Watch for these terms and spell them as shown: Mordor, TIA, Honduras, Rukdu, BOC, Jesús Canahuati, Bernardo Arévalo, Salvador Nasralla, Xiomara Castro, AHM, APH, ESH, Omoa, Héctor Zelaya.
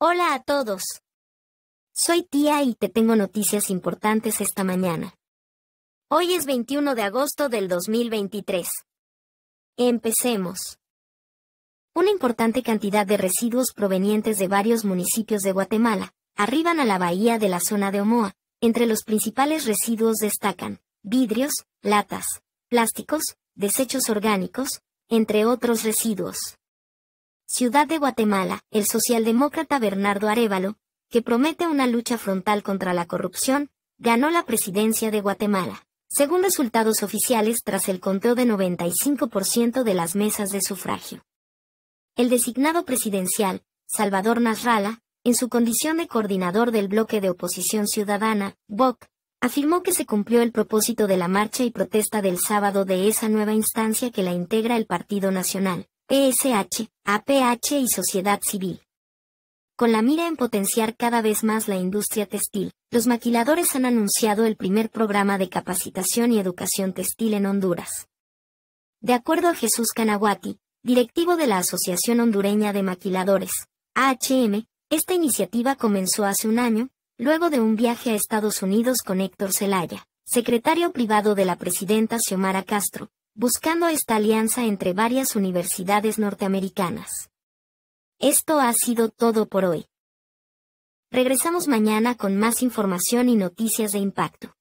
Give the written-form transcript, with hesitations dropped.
Hola a todos. Soy Tía y te tengo noticias importantes esta mañana. Hoy es 21 de agosto del 2023. Empecemos. Una importante cantidad de residuos provenientes de varios municipios de Guatemala arriban a la bahía de la zona de Omoa. Entre los principales residuos destacan vidrios, latas, plásticos, desechos orgánicos, entre otros residuos. Ciudad de Guatemala, el socialdemócrata Bernardo Arévalo, que promete una lucha frontal contra la corrupción, ganó la presidencia de Guatemala, según resultados oficiales tras el conteo de 95% de las mesas de sufragio. El designado presidencial, Salvador Nasralla, en su condición de coordinador del bloque de oposición ciudadana, BOC, afirmó que se cumplió el propósito de la marcha y protesta del sábado de esa nueva instancia que la integra el Partido Nacional, ESH, APH y sociedad civil. Con la mira en potenciar cada vez más la industria textil, los maquiladores han anunciado el primer programa de capacitación y educación textil en Honduras. De acuerdo a Jesús Canahuati, directivo de la Asociación Hondureña de Maquiladores, AHM, esta iniciativa comenzó hace un año, luego de un viaje a Estados Unidos con Héctor Zelaya, secretario privado de la presidenta Xiomara Castro, buscando esta alianza entre varias universidades norteamericanas. Esto ha sido todo por hoy. Regresamos mañana con más información y noticias de impacto.